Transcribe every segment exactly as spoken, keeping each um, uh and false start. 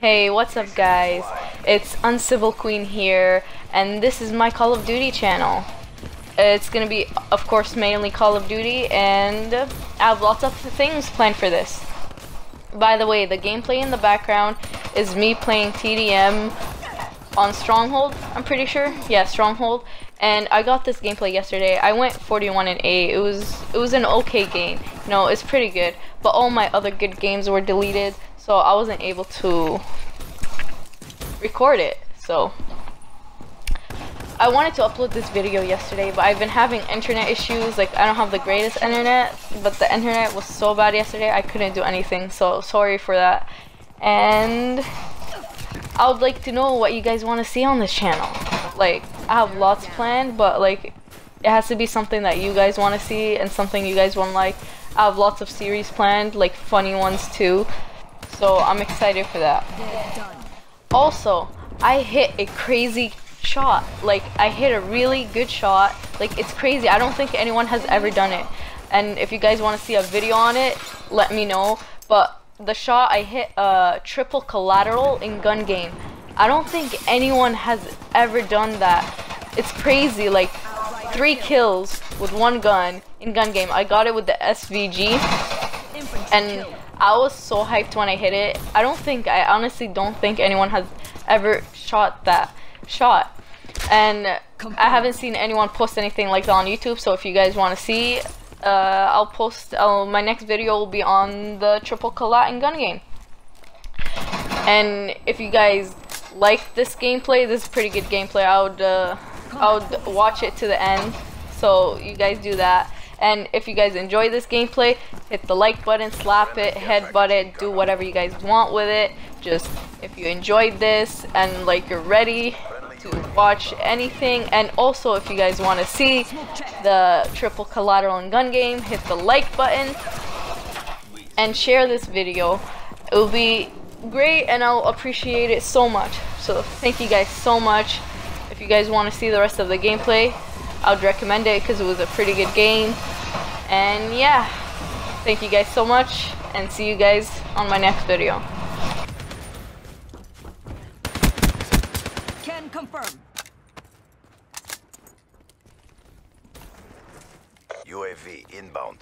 Hey, what's up guys? It's Uncivil Queen here, and this is my Call of Duty channel. It's gonna be, of course, mainly Call of Duty, and I have lots of things planned for this. By the way, the gameplay in the background is me playing T D M on Stronghold, I'm pretty sure. Yeah, Stronghold. And I got this gameplay yesterday. I went forty-one and eight. It was it was an okay game. You know, it's pretty good. But all my other good games were deleted, so I wasn't able to record it. So I wanted to upload this video yesterday, but I've been having internet issues. Like, I don't have the greatest internet, but the internet was so bad yesterday I couldn't do anything. So sorry for that. And I would like to know what you guys want to see on this channel. Like, I have lots planned, but like, it has to be something that you guys want to see and something you guys want to like. I have lots of series planned, like funny ones too, so I'm excited for that. Also, I hit a crazy shot. Like, I hit a really good shot. Like, it's crazy. I don't think anyone has ever done it. And if you guys want to see a video on it, let me know. But the shot I hit, a uh, triple collateral in gun game. I don't think anyone has ever done that. It's crazy. Like, three kills with one gun in gun game. I got it with the S V G, and I was so hyped when I hit it. I don't think, I honestly don't think anyone has ever shot that shot. And I haven't seen anyone post anything like that on YouTube, so if you guys want to see, uh, I'll post, uh, my next video will be on the triple collat in gun game. And if you guys like this gameplay, this is pretty good gameplay. I would, uh, I would watch it to the end, so you guys do that. And if you guys enjoy this gameplay, hit the like button, slap it, headbutt it, do whatever you guys want with it. Just, if you enjoyed this and like you're ready to watch anything, and also if you guys want to see the triple collateral and gun game, hit the like button and share this video. It will be great, and I'll appreciate it so much. So thank you guys so much. If you guys want to see the rest of the gameplay, I would recommend it because it was a pretty good game. And yeah, thank you guys so much, and see you guys on my next video. Can confirm. U A V inbound.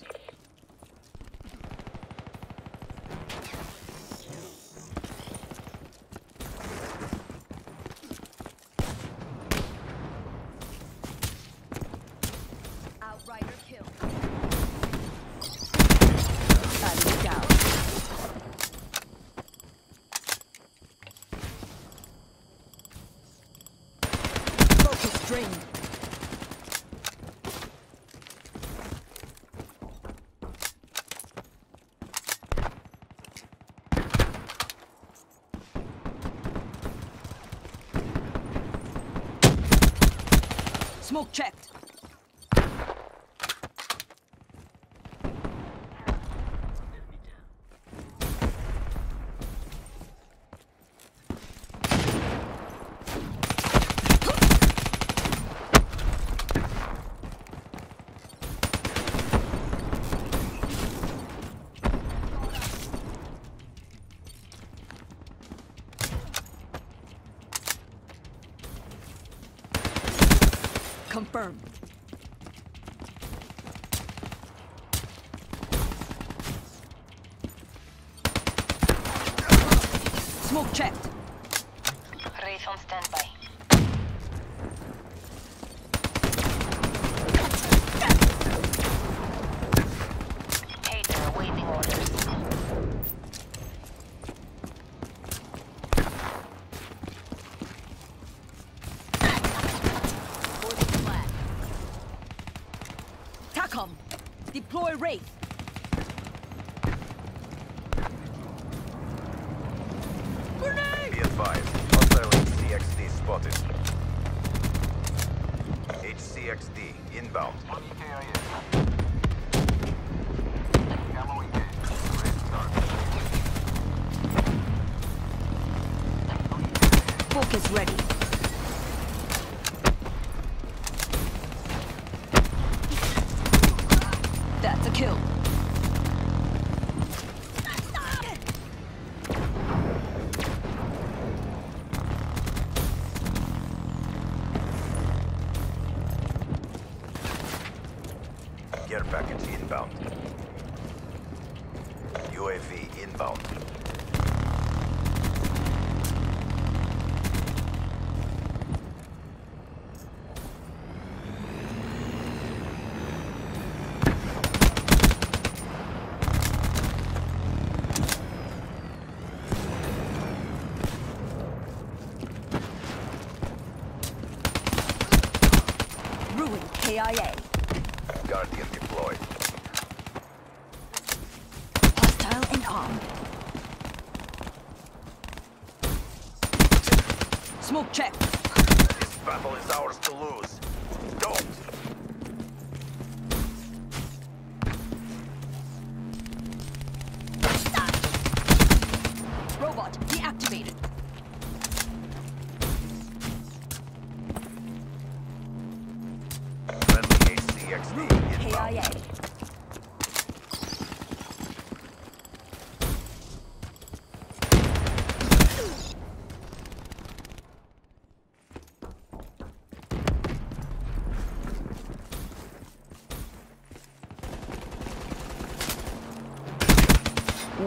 Smoke checked. Confirmed. Smoke checked. Wraith on standby. Hater awaiting orders. Deploy Wraith. Grenade! Be advised, hostile H C X D spotted. H C X D inbound. Focus ready. That's a kill. P I A. Guardian deployed. Hostile and armed. Smoke check. This battle is ours to lose. Don't. Stop. Robot deactivated. H C X D is out.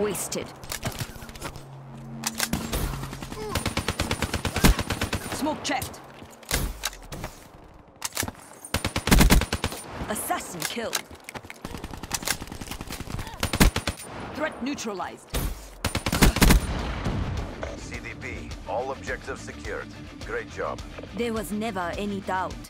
Wasted. Smoke checked. Assassin killed. Threat neutralized. C D P, all objectives secured. Great job. There was never any doubt.